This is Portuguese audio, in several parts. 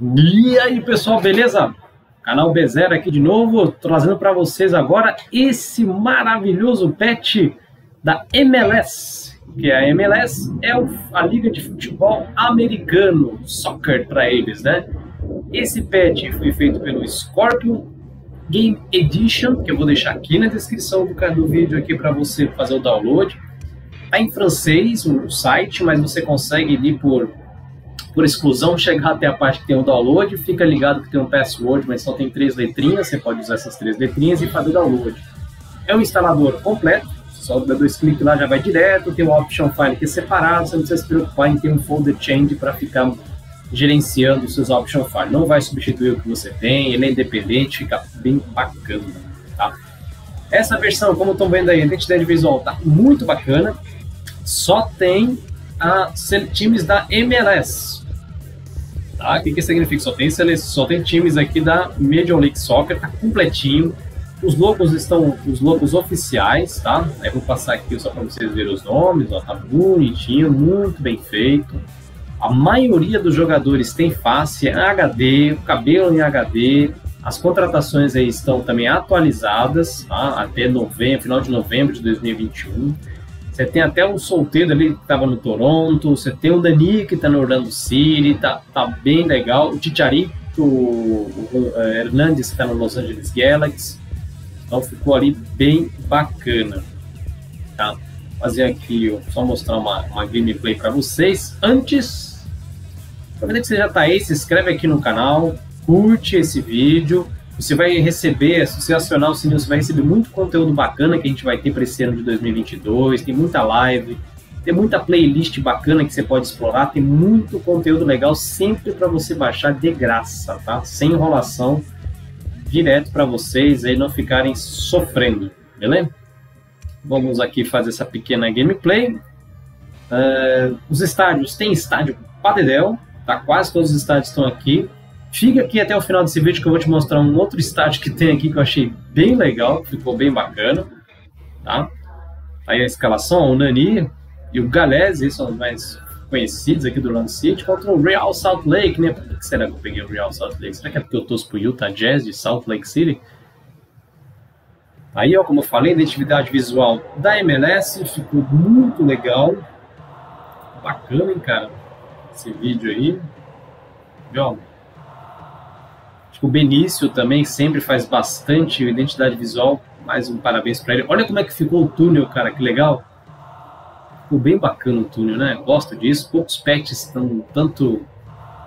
E aí, pessoal, beleza? Canal Bzero aqui de novo, trazendo para vocês agora esse maravilhoso patch da MLS, que a MLS é a liga de futebol americano, soccer para eles, né? Esse patch foi feito pelo Scorpion Game Edition, que eu vou deixar aqui na descrição do vídeo aqui para você fazer o download. Tá em francês o site, mas você consegue ir por exclusão, chegar até a parte que tem o download, fica ligado que tem um password, mas só tem 3 letrinhas, você pode usar essas 3 letrinhas e fazer o download. É um instalador completo, só dá 2 cliques lá já vai direto, tem o option file que é separado, você não precisa se preocupar em ter um folder change para ficar gerenciando os seus option files. Não vai substituir o que você tem, ele é independente, fica bem bacana, tá? Essa versão, como estão vendo aí, a identidade visual tá muito bacana, só tem times da MLS, tá? O que significa? Só tem times aqui da Major League Soccer, tá completinho. Os logos estão, os logos oficiais, tá? Aí vou passar aqui só para vocês verem os nomes, ó, tá bonitinho, muito bem feito. A maioria dos jogadores tem face em HD, o cabelo em HD. As contratações aí estão também atualizadas, tá? Até novembro, final de novembro de 2021. Você tem até um solteiro ali que estava no Toronto, você tem o Nani que está no Orlando City, tá bem legal. O Chicharito, o Hernandes está no Los Angeles Galaxy, então ficou ali bem bacana. Tá? Fazer aqui, ó, só mostrar uma gameplay para vocês. Antes, aproveita que você já está aí, se inscreve aqui no canal, curte esse vídeo. Você vai receber, se você acionar o sininho, você vai receber muito conteúdo bacana que a gente vai ter para esse ano de 2022. Tem muita live, tem muita playlist bacana que você pode explorar, tem muito conteúdo legal sempre para você baixar de graça, tá? Sem enrolação, direto para vocês aí não ficarem sofrendo, beleza? Vamos aqui fazer essa pequena gameplay. Os estádios, tem estádio padedel, tá? Quase todos os estádios estão aqui. Fica aqui até o final desse vídeo que eu vou te mostrar um outro estádio que tem aqui que eu achei bem legal, ficou bem bacana, tá? Aí a escalação, o Nani e o Galese, são os mais conhecidos aqui do Orlando City, contra o Real Salt Lake, né? Por que será que eu peguei o Real Salt Lake? Será que é porque eu torço pro Utah Jazz de Salt Lake City? Aí, ó, como eu falei, a identidade visual da MLS ficou muito legal. Bacana, hein, cara? Esse vídeo aí. Viu? O Benício também sempre faz bastante identidade visual, mais um parabéns para ele. Olha como é que ficou o túnel, cara, que legal. Ficou bem bacana o túnel, né? Gosto disso, poucos patches estão tanto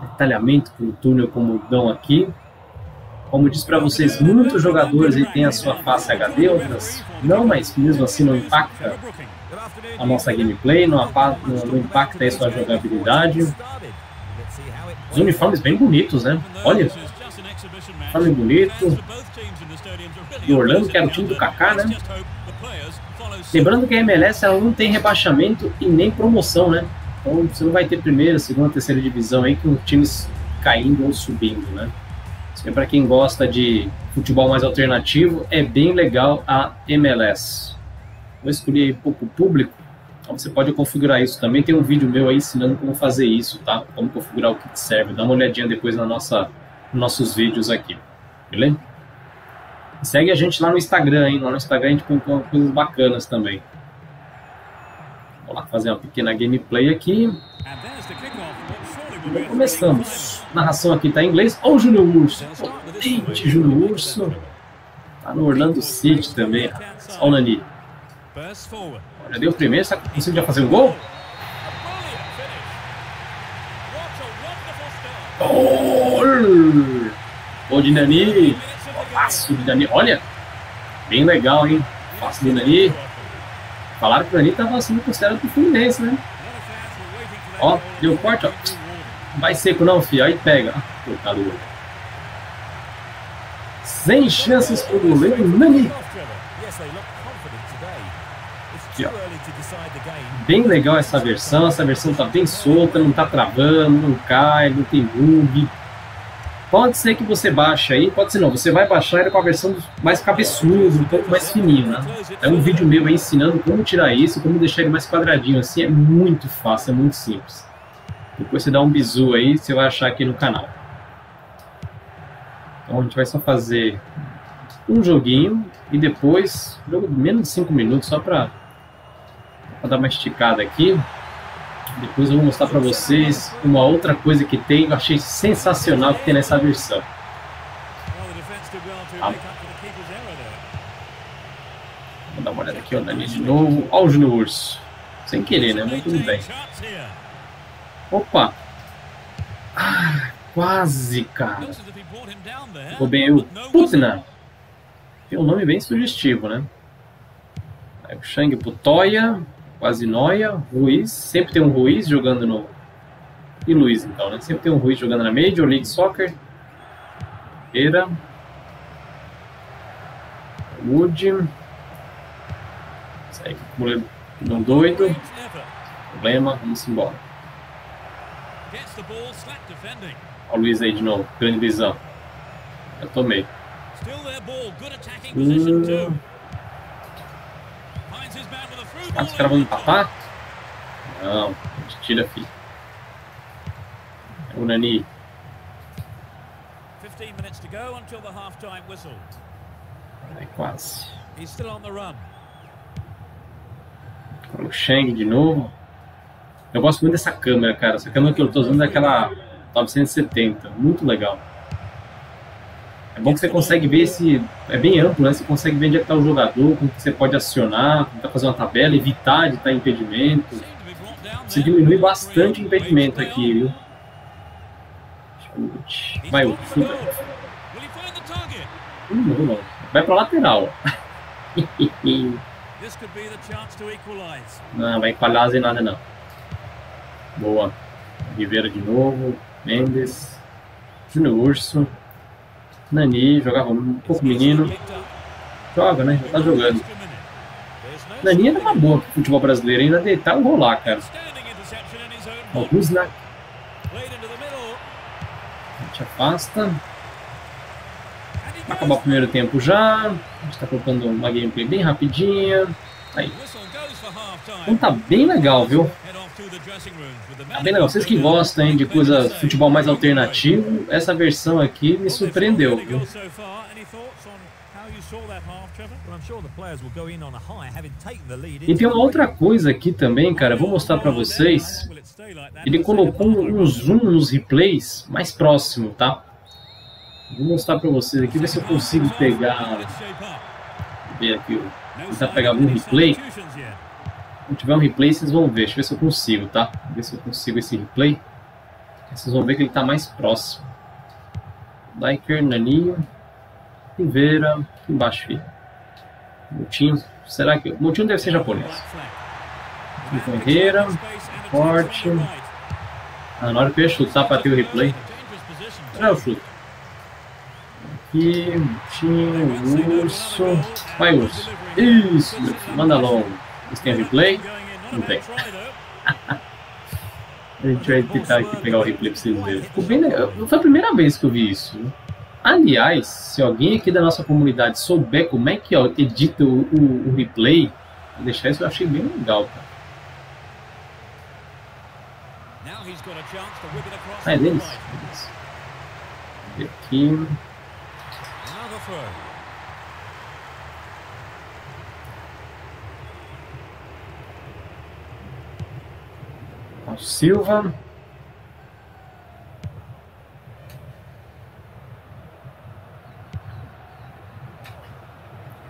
detalhamento com o túnel como dão aqui. Como eu disse para vocês, muitos jogadores aí têm a sua face HD, outras não, mas mesmo assim não impacta a nossa gameplay, não impacta aí sua jogabilidade. Os uniformes bem bonitos, né? Olha, falando bonito. E Orlando, que era o time do Kaká, né? Lembrando que a MLS ela não tem rebaixamento e nem promoção, né? Então você não vai ter primeira, segunda, terceira divisão aí com times caindo ou subindo, né? Isso é para quem gosta de futebol mais alternativo, é bem legal a MLS. Vou escolher aí pouco público, então você pode configurar isso também. Tem um vídeo meu aí ensinando como fazer isso, tá? Como configurar o que te serve. Dá uma olhadinha depois na nossos vídeos aqui, beleza? Segue a gente lá no Instagram, hein? Lá no Instagram a gente põe coisas bacanas também. Vamos lá fazer uma pequena gameplay aqui. E começamos. A narração aqui tá em inglês. Olha o Júnior Urso. Potente Júnior Urso. Tá no Orlando City também. Olha o Nani. Já deu o primeiro. Será que conseguiu já fazer um gol? Gol de Nani, passo de Nani, olha, bem legal, hein, passo de Nani. Falaram que o Nani estava sendo considerado pro Fluminense, né? Ó, deu corte, ó, vai seco não, filho, aí pega, coitado do gol. Sem chances pro goleiro, Nani. Aqui, ó. Bem legal essa versão tá bem solta, não tá travando, não cai, não tem bug. Pode ser que você baixe aí, pode ser não, você vai baixar ele com a versão mais cabeçuda, um pouco mais fininho, né? É um vídeo meu aí ensinando como tirar isso, como deixar ele mais quadradinho, assim é muito fácil, é muito simples. Depois você dá um bizu aí, você vai achar aqui no canal. Então a gente vai só fazer um joguinho e depois, jogo de menos de 5 minutos, só para dar uma esticada aqui. Depois eu vou mostrar para vocês uma outra coisa que tem, eu achei sensacional que tem nessa versão. Vou dar uma olhada aqui, ó, Nani de novo. Ó, o Júnior Urso. Sem querer, né? Mas tudo bem. Opa! Ah, quase, cara. Ficou bem aí o Putna. Tem um nome bem sugestivo, né? Aí o Shang Butoya. Quase Noia, Ruiz, sempre tem um Ruiz jogando no... E Luiz, então, né? Sempre tem um Ruiz jogando na Major League Soccer. Ferreira. Wood. Isso aí, moleiro não doido. Problema, vamos embora. Olha o Luiz aí de novo, grande visão. Eu tomei. Ah, os caras vão empatar? Não, a gente tira, filho. O Nani. 15 minutos to go until the half-time whistle. É quase. He's still on the run. O Shang de novo. Eu gosto muito dessa câmera, cara. Essa câmera que eu tô usando é aquela 970. Muito legal. É bom que você consegue ver esse... É bem amplo, né? Você consegue ver onde é que tá o jogador, como que você pode acionar, tentar fazer uma tabela, evitar de estar em impedimento. Você diminui bastante o impedimento aqui, viu? Vai, o chuta. Não. Vai pra lateral. Não, vai equalizar nada, não. Boa. Rivera de novo. Mendes. Júnior Urso. Nani, jogava um pouco menino. Joga, né? Já tá jogando. Nani era uma boa pro futebol brasileiro, ainda deitar e rolar, cara. Alguns na... A gente afasta. Vai acabar o primeiro tempo já. A gente tá colocando uma gameplay bem rapidinha. Aí. Então tá bem legal, viu? Tá bem legal. Vocês que gostam, hein, de coisa futebol mais alternativo, essa versão aqui me surpreendeu, viu? E tem uma outra coisa aqui também, cara. Eu vou mostrar pra vocês. Ele colocou um zoom nos replays mais próximo, tá? Vou mostrar pra vocês aqui, ver se eu consigo pegar. Ver aqui, ó. Tentar pegar algum replay. Se tiver um replay, vocês vão ver. Deixa eu ver se eu consigo, tá? Vou ver se eu consigo esse replay. Vocês vão ver que ele tá mais próximo. Diker, Naninho. Rivera. Embaixo, filho. Motinho. Será que... Motinho deve ser japonês. Ferreira. Forte. Ah, na hora que eu ia chutar pra ter o replay. Será o chute? Aqui. Motinho. Urso. Vai, Urso. Isso, meu filho. Manda logo. Vocês têm replay? Não tem. A gente vai tentar aqui pegar o replay pra vocês verem. Ficou bem legal. Foi a primeira vez que eu vi isso. Aliás, se alguém aqui da nossa comunidade souber como é que ó, edita o replay, vou deixar isso, eu achei bem legal, cara. Ah, é deles? É deles. Aqui. Silva.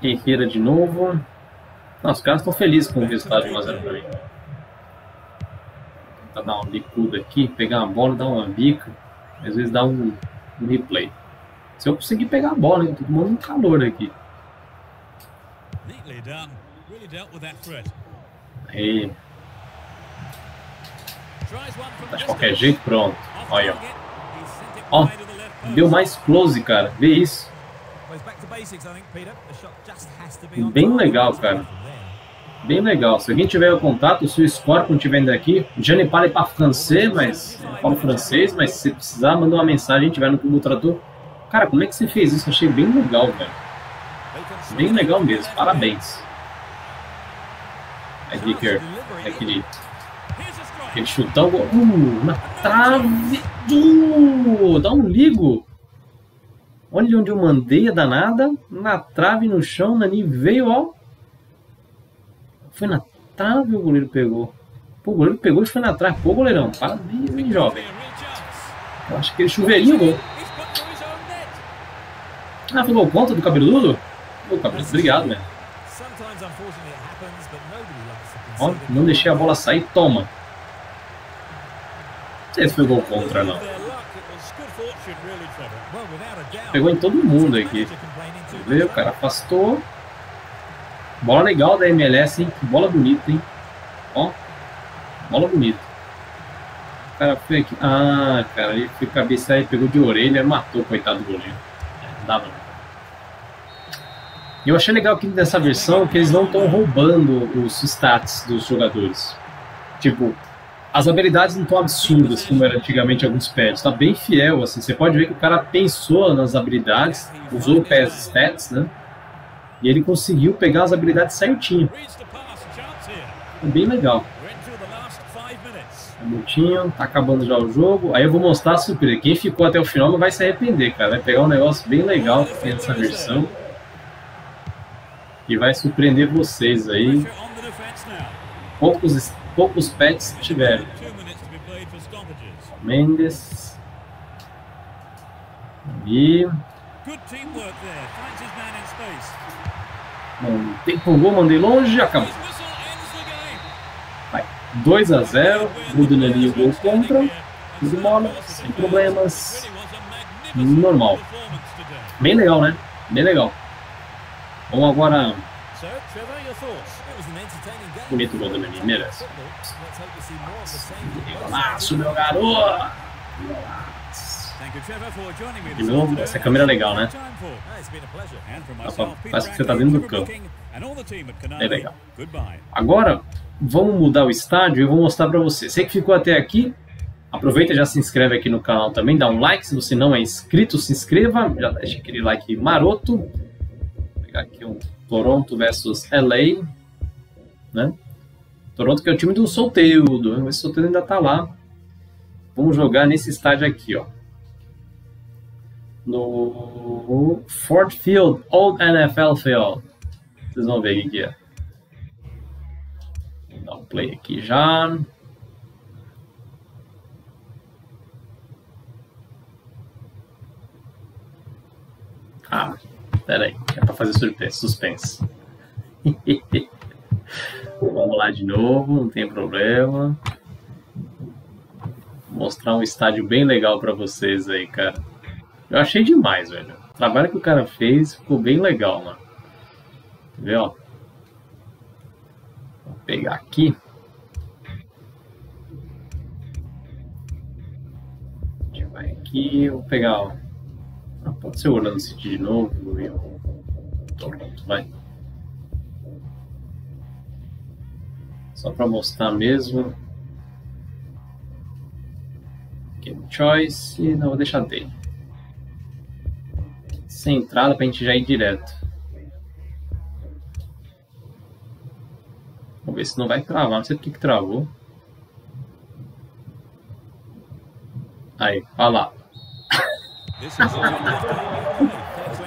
Ferreira de novo. Nossa, os caras estão felizes com o resultado de 1-0 pra mim. Tentar dar um bicudo aqui, pegar a bola, dar uma bica. Às vezes dá um replay. Se eu conseguir pegar a bola, hein? Tô tomando um calor aqui. Aí. Tá de qualquer jeito, pronto. Olha, ó. Deu mais close, cara. Vê isso. Bem legal, cara. Bem legal. Se alguém tiver o contato, se o Scorpion estiver ainda aqui, já nem fala para francês, mas eu falo francês, mas se precisar, manda uma mensagem, a gente vai no Google Tradutor. Cara, como é que você fez isso? Achei bem legal, velho. Bem legal mesmo. Parabéns. É Diker. É querido. Ele chutar o gol. Na trave. Dá um ligo. Olha onde eu mandei a danada. Na trave, no chão, Nani veio, ó. Foi na trave, o goleiro pegou. Pô, o goleiro pegou e foi na trave. Pô, goleirão, parabéns, hein, jovem. Eu acho que ele chuveirinho, gol. Ah, foi gol contra do cabeludo? Pô, cabeludo, obrigado, velho. Ó, não deixei a bola sair, toma. Não sei se foi gol contra, não. Pegou em todo mundo aqui. Você vê, o cara afastou. Bola legal da MLS, hein? Que bola bonita, hein? Ó, bola bonita. O cara foi aqui. Ah, cara, ele foi cabeçar e pegou de orelha. Matou, coitado do goleiro. Não dava não. Eu achei legal aqui nessa versão que eles não estão roubando os stats dos jogadores. Tipo, as habilidades não estão absurdas como era antigamente alguns pads. Está bem fiel, assim. Você pode ver que o cara pensou nas habilidades, usou o PES Stats, né? E ele conseguiu pegar as habilidades certinho. É bem legal. Motinho, tá acabando já o jogo. Aí eu vou mostrar a surpresa. Quem ficou até o final não vai se arrepender, cara. Vai pegar um negócio bem legal que tem nessa versão. E vai surpreender vocês aí. Poucos pets tiveram. Mendes. E... Mandei pro gol, mandei longe, acabou. Vai. 2-0. Naninho, gol contra. Tudo mola, sem problemas. Normal. Bem legal, né? Bem legal. Vamos agora. Bonito gol do Naninho, merece. Golaço, meu garoto! De novo, essa câmera é legal, né? Parece que você tá dentro do campo. É legal. Agora, vamos mudar o estádio e eu vou mostrar pra você. Você que ficou até aqui, aproveita e já se inscreve aqui no canal também. Dá um like, se você não é inscrito, se inscreva. Já deixa aquele like maroto. Vou pegar aqui um Toronto versus LA, né? Toronto que é o time do Solteudo. Esse Solteudo ainda tá lá. Vamos jogar nesse estádio aqui, ó. No Fort Field, Old NFL Field. Vocês vão ver o que é. Vou dar um play aqui já. Ah, peraí, é pra fazer surpresa, suspense. Vamos lá de novo, não tem problema. Vou mostrar um estádio bem legal pra vocês aí, cara. Eu achei demais, velho. O trabalho que o cara fez ficou bem legal, mano. Quer ver, ó? Vou pegar aqui. A gente vai aqui. Vou pegar, ó. Ah, pode ser o Orlando City de novo. E o Toronto, vai. Só pra mostrar mesmo. Game Choice. Não, vou deixar dele. Sem entrada pra gente já ir direto. Vamos ver se não vai travar. Não sei porque que travou. Aí, olha lá.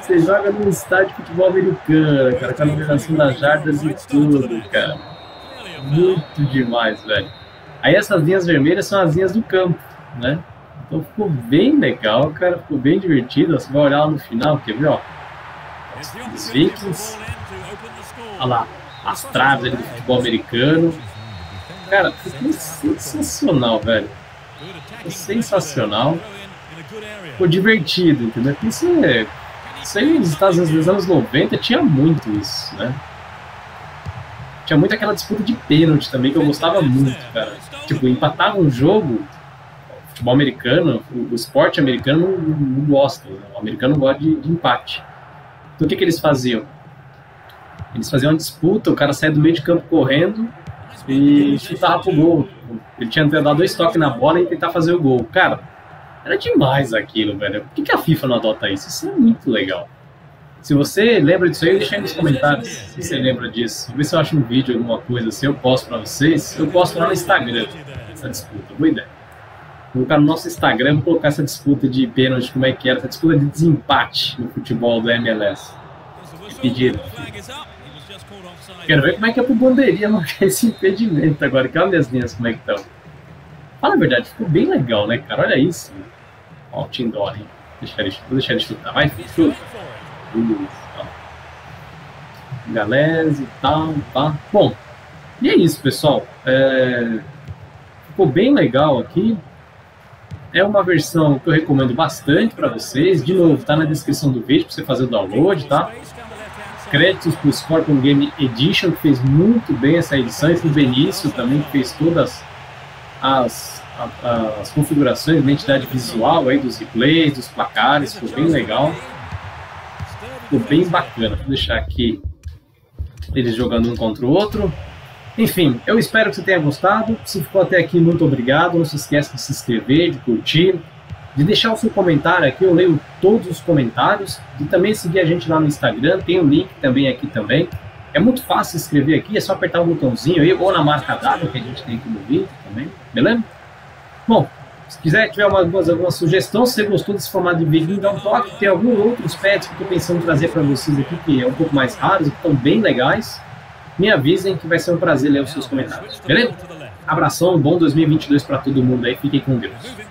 Você joga num estádio de futebol americano, cara. Com a numeração das jardas e tudo, cara. Muito demais, velho. Aí essas linhas vermelhas são as linhas do campo, né? Então ficou bem legal, cara, ficou bem divertido. Você vai olhar lá no final, quer ver, ó? Os Vikings. Olha lá, as traves ali do futebol americano. Cara, ficou sensacional, velho. Ficou sensacional. Ficou divertido, entendeu? Porque isso aí nos Estados Unidos dos anos 90 tinha muito isso, né? Tinha muito aquela disputa de pênalti também, que eu gostava muito, cara. Tipo, empatava um jogo... O futebol americano, o esporte americano não gosta, né? O americano gosta de empate. Então o que eles faziam? Eles faziam uma disputa, o cara saia do meio de campo correndo e chutava pro gol. Ele tinha que dar dois toques na bola e tentar fazer o gol. Cara, era demais aquilo, velho. Por que a FIFA não adota isso? Isso é muito legal. Se você lembra disso aí, deixa aí nos comentários se você lembra disso. Vê se eu acho um vídeo, alguma coisa assim, eu posto pra vocês. Eu posto lá no Instagram essa disputa, boa ideia. colocar no nosso Instagram, colocar essa disputa de pênalti, como é que era, essa disputa de desempate no futebol do MLS. E pedir. Quero ver como é que é pro bandeirinha marcar esse impedimento agora, que olha as linhas como é que estão. Fala a verdade, ficou bem legal, né, cara? Olha isso. Ó, o Tindor, hein? Vou deixar ele chutar. Vai, chuta. Galese e tal, pá. Bom, e é isso, pessoal. Ficou bem legal aqui. É uma versão que eu recomendo bastante para vocês. De novo, tá na descrição do vídeo para você fazer o download, tá? Créditos pro Scorpion Game Edition, que fez muito bem essa edição. E pro Benício também, que fez todas as configurações, a identidade visual aí dos replays, dos placares. Ficou bem legal. Ficou bem bacana. Vou deixar aqui eles jogando um contra o outro. Enfim, eu espero que você tenha gostado. Se ficou até aqui, muito obrigado. Não se esqueça de se inscrever, de curtir, de deixar o seu comentário aqui. Eu leio todos os comentários. E também seguir a gente lá no Instagram. Tem o link também aqui também. É muito fácil se inscrever aqui. É só apertar o botãozinho aí ou na marca d'água que a gente tem aqui no vídeo também. Beleza? Bom, se quiser, tiver alguma sugestão, se você gostou desse formato de vídeo, me dá um toque. Tem alguns outros pets que eu estou pensando em trazer para vocês aqui, que é um pouco mais raros, que estão bem legais. Me avisem que vai ser um prazer ler os seus comentários, beleza? Abração, bom 2022 para todo mundo aí, fiquem com Deus.